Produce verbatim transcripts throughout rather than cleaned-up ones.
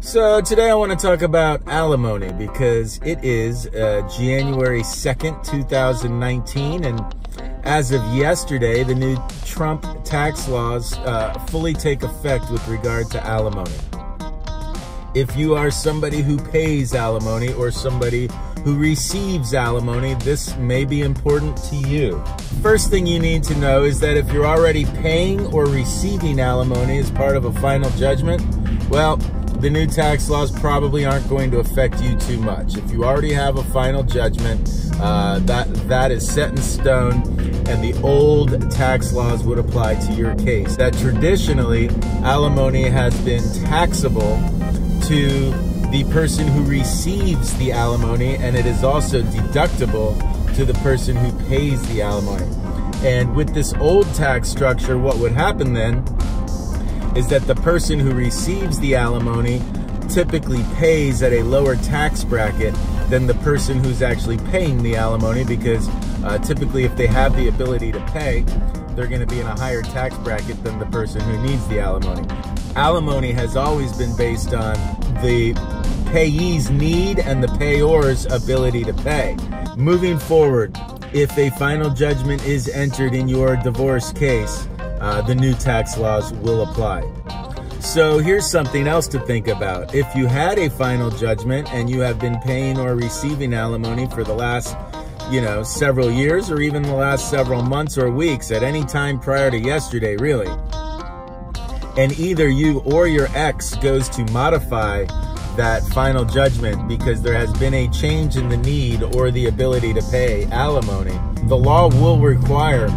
So today I want to talk about alimony because it is uh, January second, two thousand nineteen, and as of yesterday, the new Trump tax laws uh, fully take effect with regard to alimony. If you are somebody who pays alimony or somebody who receives alimony, this may be important to you. First thing you need to know is that if you're already paying or receiving alimony as part of a final judgment, well, the new tax laws probably aren't going to affect you too much. If you already have a final judgment, uh, that that is set in stone, and the old tax laws would apply to your case. That traditionally, alimony has been taxable to the person who receives the alimony, and it is also deductible to the person who pays the alimony. And with this old tax structure, what would happen then is that the person who receives the alimony typically pays at a lower tax bracket than the person who's actually paying the alimony, because uh, typically if they have the ability to pay, they're going to be in a higher tax bracket than the person who needs the alimony. Alimony has always been based on the payee's need and the payor's ability to pay. Moving forward, if a final judgment is entered in your divorce case, Uh, the new tax laws will apply. So here's something else to think about. If you had a final judgment and you have been paying or receiving alimony for the last, you know, several years, or even the last several months or weeks at any time prior to yesterday, really, and either you or your ex goes to modify that final judgment because there has been a change in the need or the ability to pay alimony, the law will require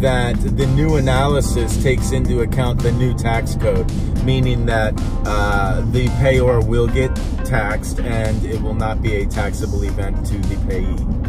that the new analysis takes into account the new tax code, meaning that uh, the payor will get taxed and it will not be a taxable event to the payee.